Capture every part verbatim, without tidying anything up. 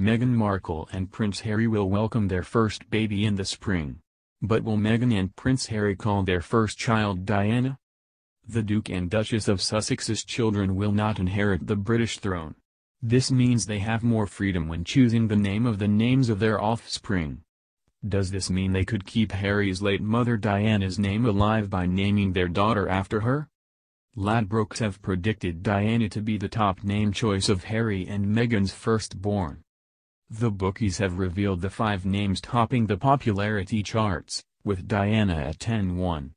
Meghan Markle and Prince Harry will welcome their first baby in the spring. But will Meghan and Prince Harry call their first child Diana? The Duke and Duchess of Sussex's children will not inherit the British throne. This means they have more freedom when choosing the name of the names of their offspring. Does this mean they could keep Harry's late mother Diana's name alive by naming their daughter after her? Ladbrokes have predicted Diana to be the top name choice of Harry and Meghan's firstborn. The bookies have revealed the five names topping the popularity charts, with Diana at ten one.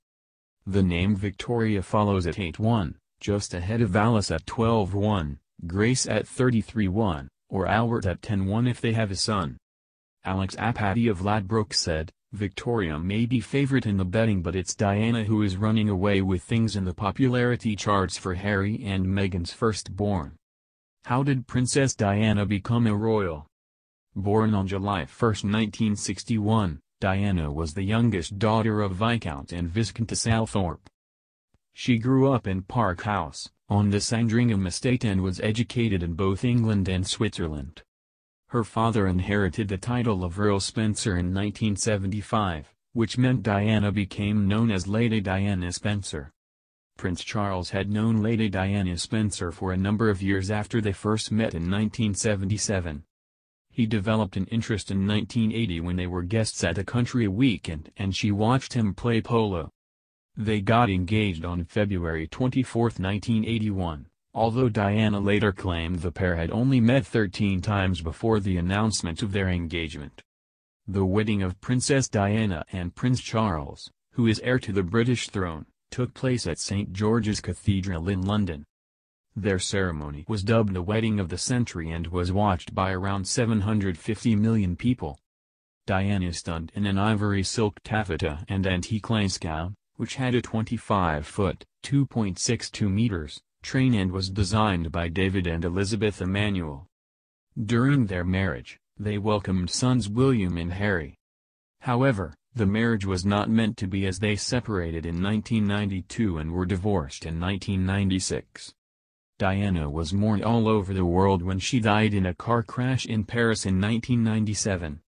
The name Victoria follows at eight one, just ahead of Alice at twelve one, Grace at thirty-three one, or Albert at ten one if they have a son. Alex Appaddy of Ladbrokes said, "Victoria may be favorite in the betting, but it's Diana who is running away with things in the popularity charts for Harry and Meghan's firstborn." How did Princess Diana become a royal? Born on July first nineteen sixty-one, Diana was the youngest daughter of Viscount and Viscountess Althorp. She grew up in Park House, on the Sandringham estate, and was educated in both England and Switzerland. Her father inherited the title of Earl Spencer in nineteen seventy-five, which meant Diana became known as Lady Diana Spencer. Prince Charles had known Lady Diana Spencer for a number of years after they first met in nineteen seventy-seven. He developed an interest in nineteen eighty when they were guests at a country weekend and she watched him play polo. They got engaged on February twenty-fourth nineteen eighty-one, although Diana later claimed the pair had only met thirteen times before the announcement of their engagement. The wedding of Princess Diana and Prince Charles, who is heir to the British throne, took place at St George's Cathedral in London. Their ceremony was dubbed the wedding of the century and was watched by around seven hundred fifty million people. Diana is stunned in an ivory silk taffeta and antique lace gown, which had a twenty-five foot (two point six two meters) train and was designed by David and Elizabeth Emanuel. During their marriage, they welcomed sons William and Harry. However, the marriage was not meant to be, as they separated in nineteen ninety-two and were divorced in nineteen ninety-six. Diana was mourned all over the world when she died in a car crash in Paris in nineteen ninety-seven.